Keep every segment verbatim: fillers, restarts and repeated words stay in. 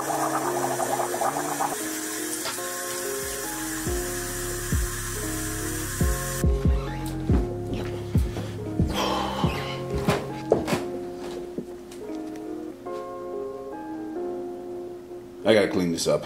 I gotta clean this up.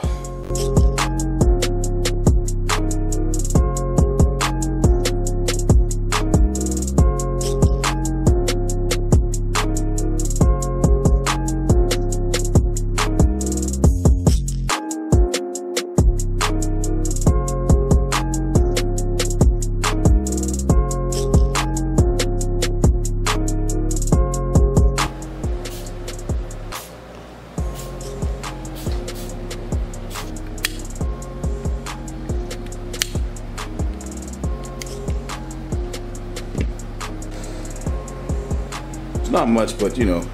Not much, but you know,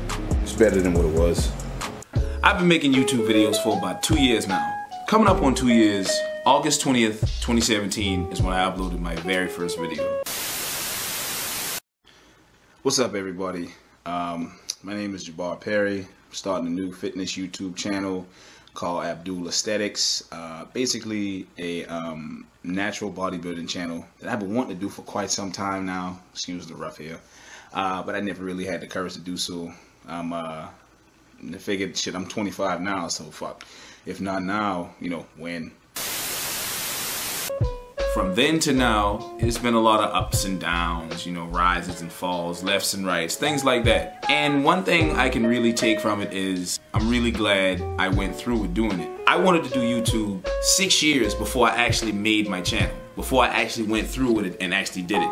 it's better than what it was. I've been making YouTube videos for about two years now. Coming up on two years, August twentieth, twenty seventeen is when I uploaded my very first video. What's up, everybody? Um, my name is Jabbar Perry. I'm starting a new fitness YouTube channel called Abdul Aesthetics. Uh, basically a um, natural bodybuilding channel that I've been wanting to do for quite some time now. Excuse the rough hair. Uh, but I never really had the courage to do so. I'm uh, I figured, shit, I'm twenty-five now, so fuck. If not now, you know, when? From then to now, it's been a lot of ups and downs, you know, rises and falls, lefts and rights, things like that. And one thing I can really take from it is I'm really glad I went through with doing it. I wanted to do YouTube six years before I actually made my channel, before I actually went through with it and actually did it.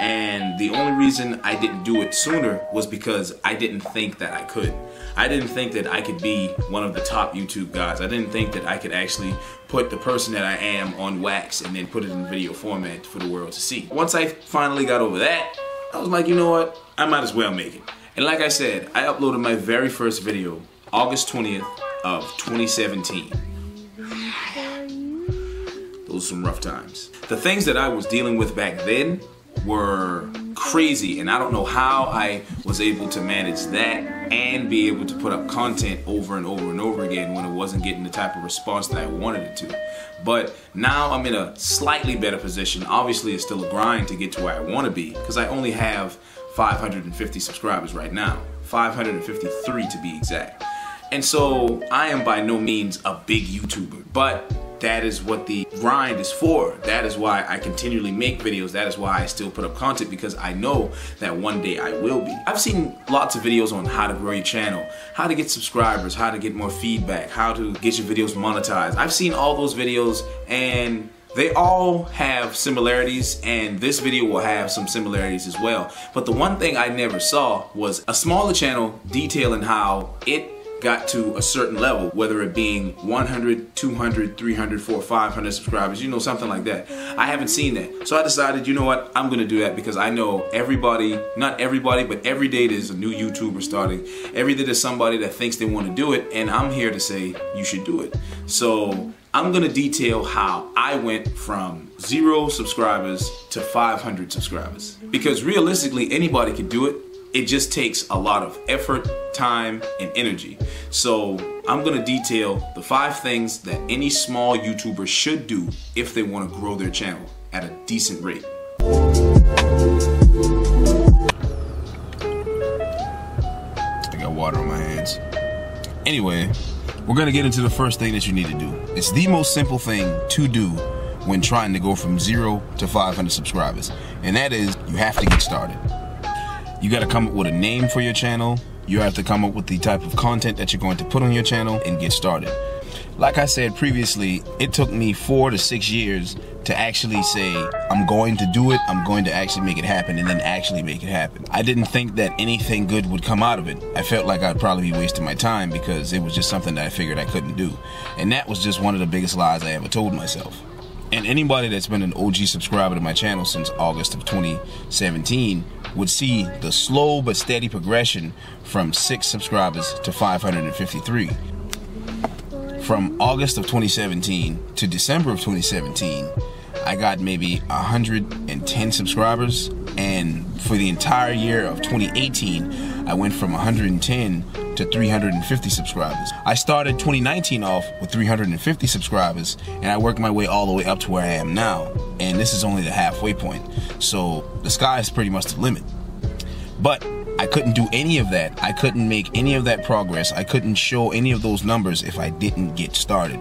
And the only reason I didn't do it sooner was because I didn't think that I could. I didn't think that I could be one of the top YouTube guys. I didn't think that I could actually put the person that I am on wax and then put it in video format for the world to see. Once I finally got over that, I was like, you know what? I might as well make it. And like I said, I uploaded my very first video, August twentieth of twenty seventeen. Those are some rough times. The things that I was dealing with back then were crazy, and I don't know how I was able to manage that and be able to put up content over and over and over again when it wasn't getting the type of response that I wanted it to. But now I'm in a slightly better position. Obviously it's still a grind to get to where I want to be, because I only have five hundred fifty subscribers right now, five hundred fifty-three to be exact. And so I am by no means a big YouTuber, but that is what the grind is for. That is why I continually make videos. That is why I still put up content, because I know that one day I will be. I've seen lots of videos on how to grow your channel, how to get subscribers, how to get more feedback, how to get your videos monetized. I've seen all those videos, and they all have similarities, and this video will have some similarities as well. But the one thing I never saw was a smaller channel detailing how it got to a certain level, whether it being one hundred, two hundred, three hundred, four hundred, five hundred subscribers, you know, something like that. I haven't seen that. So I decided, you know what, I'm gonna do that, because I know everybody, not everybody, but every day there's a new YouTuber starting. Every day there's somebody that thinks they wanna do it, and I'm here to say you should do it. So I'm gonna detail how I went from zero subscribers to five hundred subscribers. Because realistically, anybody can do it. It just takes a lot of effort, time, and energy. So I'm gonna detail the five things that any small YouTuber should do if they wanna grow their channel at a decent rate. I got water on my hands. Anyway, we're gonna get into the first thing that you need to do. It's the most simple thing to do when trying to go from zero to five hundred subscribers, and that is you have to get started. You gotta come up with a name for your channel. You have to come up with the type of content that you're going to put on your channel and get started. Like I said previously, it took me four to six years to actually say, I'm going to do it, I'm going to actually make it happen, and then actually make it happen. I didn't think that anything good would come out of it. I felt like I'd probably be wasting my time because it was just something that I figured I couldn't do. And that was just one of the biggest lies I ever told myself. And anybody that's been an O G subscriber to my channel since August of twenty seventeen would see the slow but steady progression from six subscribers to five hundred fifty-three. From August of twenty seventeen to December of twenty seventeen, I got maybe one hundred ten subscribers, and for the entire year of twenty eighteen, I went from one hundred ten to three hundred fifty subscribers. I started twenty nineteen off with three hundred fifty subscribers, and I worked my way all the way up to where I am now, and this is only the halfway point, so the sky is pretty much the limit. But I couldn't do any of that. I couldn't make any of that progress. I couldn't show any of those numbers if I didn't get started.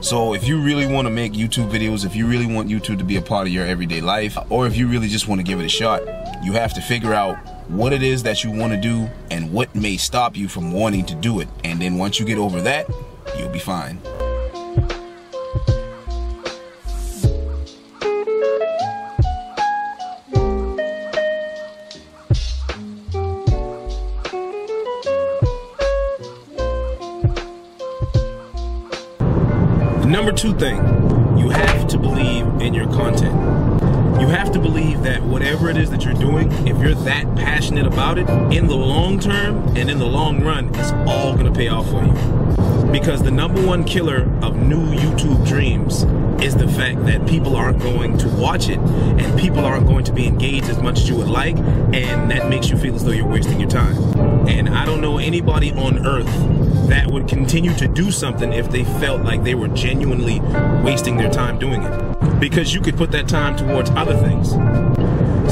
So if you really want to make YouTube videos, if you really want YouTube to be a part of your everyday life, or if you really just want to give it a shot, you have to figure out what it is that you want to do and what may stop you from wanting to do it. And then once you get over that, you'll be fine. Number two thing, you have to believe in your content. You have to believe that whatever it is that you're doing, if you're that passionate about it, in the long term and in the long run, it's all gonna pay off for you. Because the number one killer of new YouTube dreams is the fact that people aren't going to watch it and people aren't going to be engaged as much as you would like, and that makes you feel as though you're wasting your time. And I don't know anybody on earth that would continue to do something if they felt like they were genuinely wasting their time doing it, because you could put that time towards other things.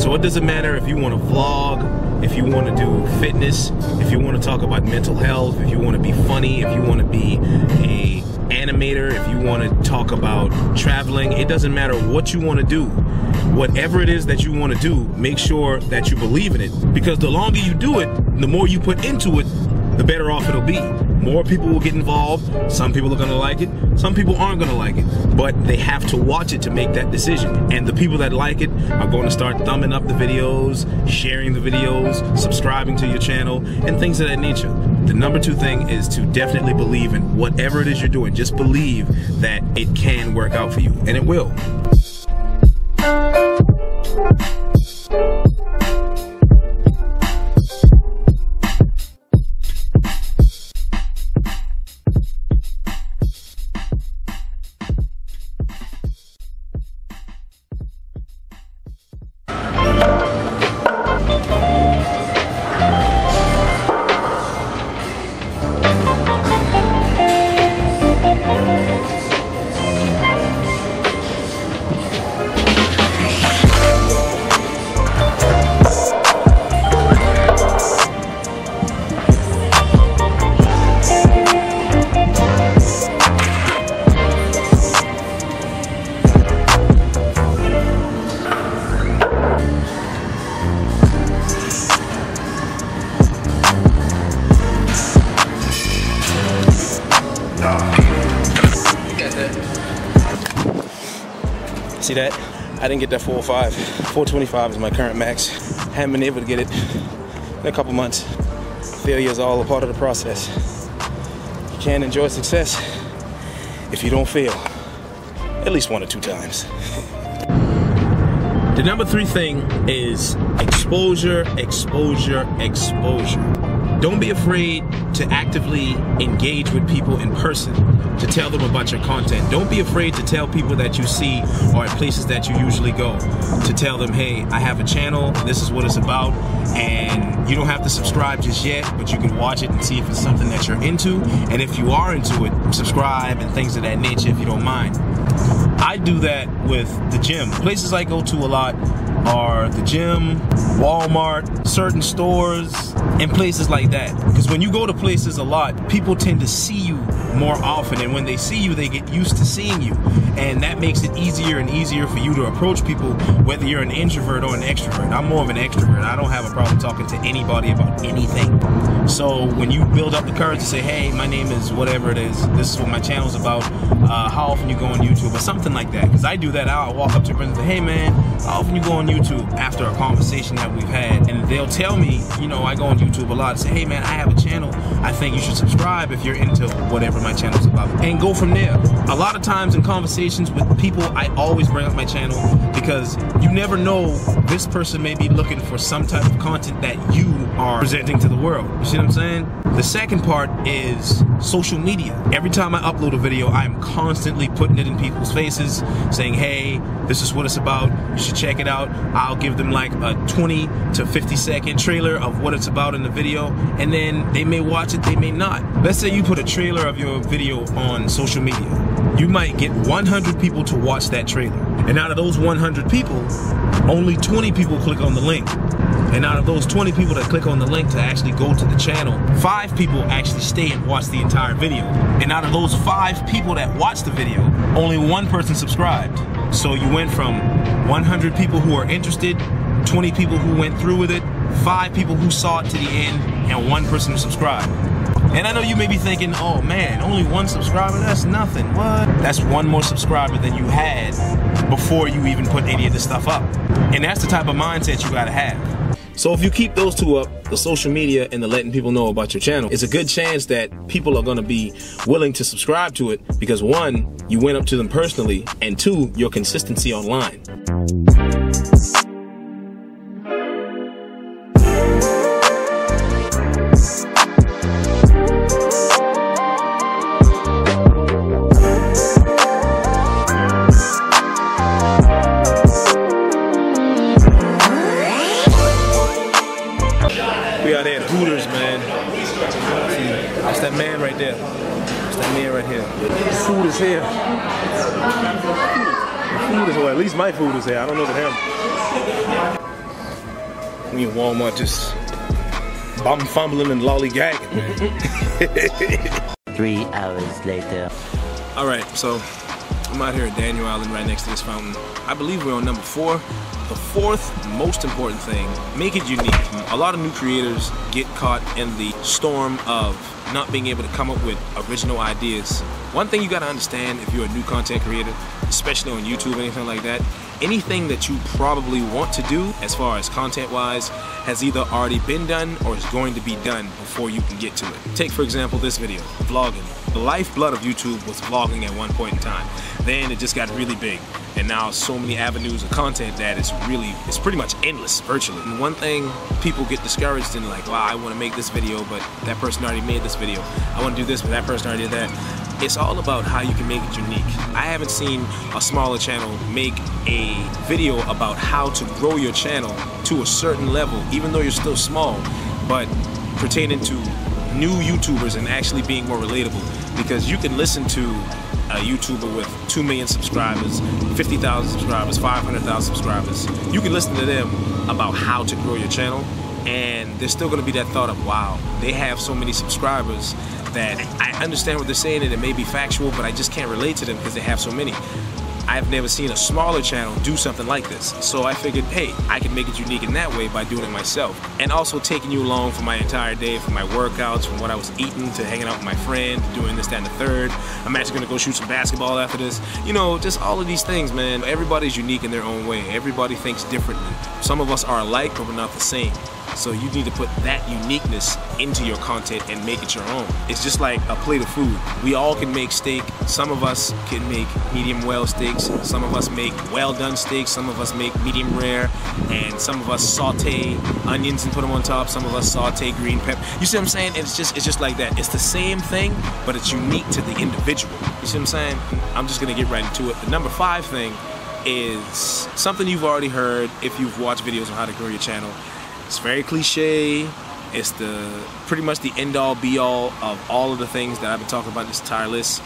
So it doesn't matter if you want to vlog, if you want to do fitness, if you want to talk about mental health, if you want to be funny, if you want to be a animator, if you want to talk about traveling, it doesn't matter what you want to do. Whatever it is that you want to do, make sure that you believe in it, because the longer you do it, the more you put into it, the better off it'll be. More people will get involved. Some people are gonna like it. Some people aren't gonna like it, but they have to watch it to make that decision. And the people that like it are gonna start thumbing up the videos, sharing the videos, subscribing to your channel, and things of that nature. The number two thing is to definitely believe in whatever it is you're doing. Just believe that it can work out for you, and it will. See that? I didn't get that four oh five. four twenty-five is my current max. Haven't been able to get it in a couple months. Failure is all a part of the process. You can't enjoy success if you don't fail at least one or two times. The number three thing is exposure, exposure, exposure. Don't be afraid to actively engage with people in person, to tell them about your content. Don't be afraid to tell people that you see or at places that you usually go, to tell them, hey, I have a channel, this is what it's about, and you don't have to subscribe just yet, but you can watch it and see if it's something that you're into, and if you are into it, subscribe and things of that nature if you don't mind. I do that with the gym. Places I go to a lot are the gym, Walmart, certain stores, and places like that. Because when you go to places a lot, people tend to see you more often, and when they see you, they get used to seeing you, and that makes it easier and easier for you to approach people, whether you're an introvert or an extrovert. I'm more of an extrovert. I don't have a problem talking to anybody about anything. So when you build up the courage to say, hey, my name is whatever it is, this is what my channel's about, uh, how often you go on YouTube, or something like that, because I do that. I'll walk up to a person and say, hey man, how often you go on YouTube, after a conversation that we've had, and they'll tell me, you know, I go on YouTube a lot, and say, hey man, I have a channel, I think you should subscribe if you're into whatever what my channel's about and go from there. A lot of times in conversations with people, I always bring up my channel because you never know, this person may be looking for some type of content that you are presenting to the world. You see what I'm saying? The second part is social media. Every time I upload a video, I'm constantly putting it in people's faces, saying, hey, this is what it's about, you should check it out. I'll give them like a twenty to fifty second trailer of what it's about in the video, and then they may watch it, they may not. Let's say you put a trailer of your video on social media. You might get one hundred people to watch that trailer. And out of those one hundred people, only twenty people click on the link. And out of those twenty people that click on the link to actually go to the channel, five people actually stay and watch the entire video. And out of those five people that watch the video, only one person subscribed. So you went from one hundred people who are interested, twenty people who went through with it, five people who saw it to the end, and one person who subscribed. And I know you may be thinking, oh man, only one subscriber, that's nothing, what? That's one more subscriber than you had before you even put any of this stuff up. And that's the type of mindset you gotta have. So if you keep those two up, the social media and the letting people know about your channel, it's a good chance that people are gonna be willing to subscribe to it because one, you went up to them personally, and two, your consistency online. That's that man right there. That's that man right here. Food is here. Food is, or at least my food is here. I don't know about him. Me and Walmart just bum fumbling and lollygagging, man. Three hours later. All right, so I'm out here at Daniel Island right next to this fountain. I believe we're on number four. The fourth most important thing, make it unique. A lot of new creators get caught in the storm of not being able to come up with original ideas. One thing you gotta understand if you're a new content creator, especially on YouTube or anything like that, anything that you probably want to do as far as content-wise has either already been done or is going to be done before you can get to it. Take, for example, this video, vlogging. The lifeblood of YouTube was vlogging at one point in time. Then it just got really big. And now so many avenues of content that it's really, it's pretty much endless, virtually. And one thing, people get discouraged and like, wow, I wanna make this video, but that person already made this video. I wanna do this, but that person already did that. It's all about how you can make it unique. I haven't seen a smaller channel make a video about how to grow your channel to a certain level, even though you're still small, but pertaining to new YouTubers and actually being more relatable. Because you can listen to a YouTuber with two million subscribers, fifty thousand subscribers, five hundred thousand subscribers. You can listen to them about how to grow your channel, and there's still gonna be that thought of, wow, they have so many subscribers that I understand what they're saying and it may be factual, but I just can't relate to them because they have so many. I've never seen a smaller channel do something like this. So I figured, hey, I can make it unique in that way by doing it myself. And also taking you along for my entire day, from my workouts, from what I was eating, to hanging out with my friend, doing this, that, and the third. I'm actually gonna go shoot some basketball after this. You know, just all of these things, man. Everybody's unique in their own way. Everybody thinks differently. Some of us are alike, but we're not the same. So you need to put that uniqueness into your content and make it your own. It's just like a plate of food. We all can make steak. Some of us can make medium well steaks. Some of us make well done steaks. Some of us make medium rare. And some of us saute onions and put them on top. Some of us saute green pepper. You see what I'm saying? It's just, it's just like that. It's the same thing, but it's unique to the individual. You see what I'm saying? I'm just gonna get right into it. The number five thing is something you've already heard if you've watched videos on how to grow your channel. It's very cliche. It's the pretty much the end-all be-all of all of the things that I've been talking about in this entire list.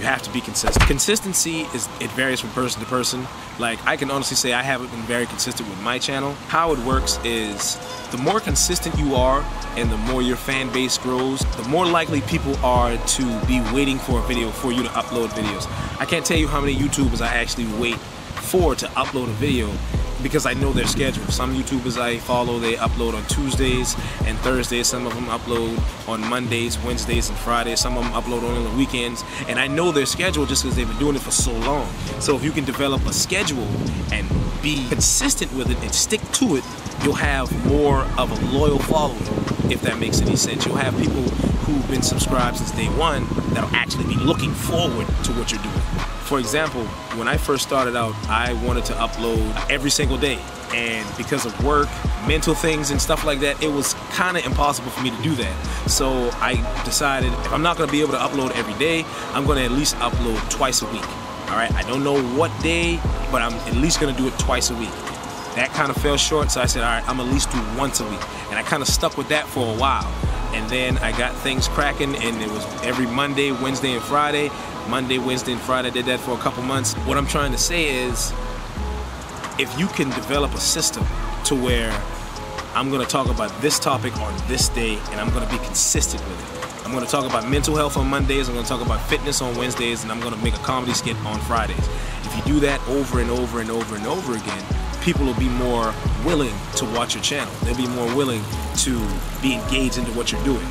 You have to be consistent. Consistency is, it varies from person to person. Like, I can honestly say I haven't been very consistent with my channel. How it works is the more consistent you are and the more your fan base grows, the more likely people are to be waiting for a video for you to upload videos. I can't tell you how many YouTubers I actually wait for to upload a video, because I know their schedule. Some YouTubers I follow, they upload on Tuesdays and Thursdays. Some of them upload on Mondays, Wednesdays, and Fridays. Some of them upload only on the weekends. And I know their schedule just because they've been doing it for so long. So if you can develop a schedule and be consistent with it and stick to it, you'll have more of a loyal following. if that makes any sense. You'll have people who've been subscribed since day one that'll actually be looking forward to what you're doing. For example, when I first started out, I wanted to upload every single day. And because of work, mental things and stuff like that, it was kind of impossible for me to do that. So I decided if I'm not going to be able to upload every day, I'm going to at least upload twice a week. All right, I don't know what day, but I'm at least going to do it twice a week. That kind of fell short, so I said, all right, I'm at least do once a week. And I kind of stuck with that for a while. And then I got things cracking, and it was every Monday, Wednesday, and Friday. Monday, Wednesday, and Friday, I did that for a couple months. What I'm trying to say is, if you can develop a system to where I'm gonna talk about this topic on this day and I'm gonna be consistent with it. I'm gonna talk about mental health on Mondays, I'm gonna talk about fitness on Wednesdays, and I'm gonna make a comedy skit on Fridays. If you do that over and over and over and over again, people will be more willing to watch your channel. They'll be more willing to be engaged into what you're doing.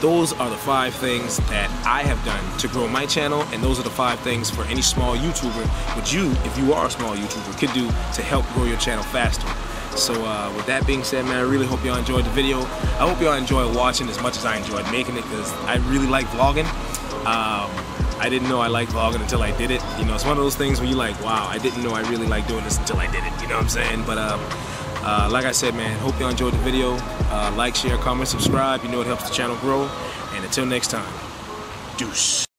Those are the five things that I have done to grow my channel, and those are the five things for any small YouTuber, which you, if you are a small YouTuber, could do to help grow your channel faster. So uh, with that being said, man, I really hope y'all enjoyed the video. I hope y'all enjoyed watching as much as I enjoyed making it, because I really like vlogging. Um, I didn't know I liked vlogging until I did it. You know, it's one of those things where you're like, wow, I didn't know I really like doing this until I did it. You know what I'm saying? But um, Uh, like I said, man, hope y'all enjoyed the video. Uh, like, share, comment, subscribe. You know it helps the channel grow. And until next time, deuce.